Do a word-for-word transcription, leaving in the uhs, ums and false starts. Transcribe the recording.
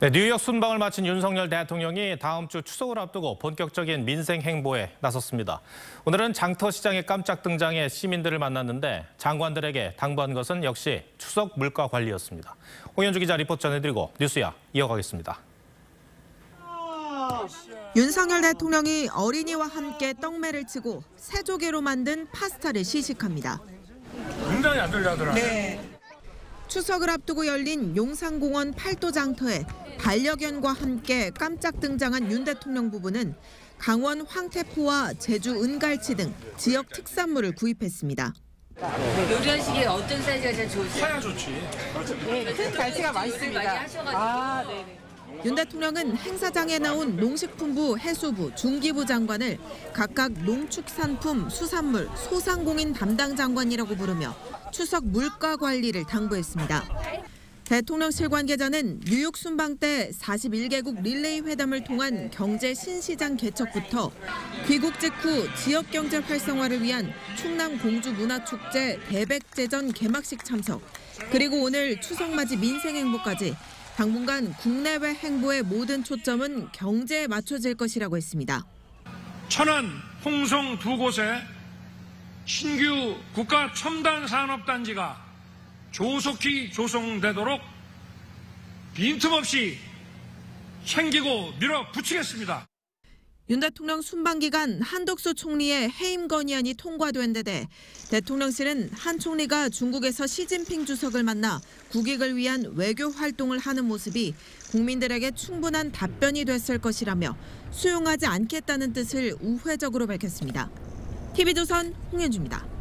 네, 뉴욕 순방을 마친 윤석열 대통령이 다음 주 추석을 앞두고 본격적인 민생 행보에 나섰습니다. 오늘은 장터시장의 깜짝 등장에 시민들을 만났는데 장관들에게 당부한 것은 역시 추석 물가 관리였습니다. 홍현주 기자 리포트 전해드리고 뉴스야 이어가겠습니다. 윤석열 대통령이 어린이와 함께 떡매를 치고 새조개로 만든 파스타를 시식합니다. 굉장히 안 들려하더라. 네. 추석을 앞두고 열린 용산공원 팔도 장터에 반려견과 함께 깜짝 등장한 윤 대통령 부부는 강원 황태포와 제주 은갈치 등 지역 특산물을 구입했습니다. 요리하시기에 어떤 사이즈가 제일 좋으세요? 사야 좋지. 네, 큰 갈치가 맛있습니다. 아, 네네. 윤 대통령은 행사장에 나온 농식품부, 해수부, 중기부 장관을 각각 농축산품, 수산물, 소상공인 담당 장관이라고 부르며 추석 물가 관리를 당부했습니다. 대통령실 관계자는 뉴욕 순방 때 사십일 개국 릴레이 회담을 통한 경제 신시장 개척부터 귀국 직후 지역 경제 활성화를 위한 충남 공주문화축제 대백제전 개막식 참석, 그리고 오늘 추석맞이 민생 행보까지 당분간 국내외 행보의 모든 초점은 경제에 맞춰질 것이라고 했습니다. 천안, 홍성 두 곳에 신규 국가 첨단 산업단지가 조속히 조성되도록 빈틈없이 챙기고 밀어붙이겠습니다. 윤 대통령 순방 기간 한덕수 총리의 해임 건의안이 통과된 데 대해 대통령실은 한 총리가 중국에서 시진핑 주석을 만나 국익을 위한 외교 활동을 하는 모습이 국민들에게 충분한 답변이 됐을 것이라며 수용하지 않겠다는 뜻을 우회적으로 밝혔습니다. 티비조선 홍현주입니다.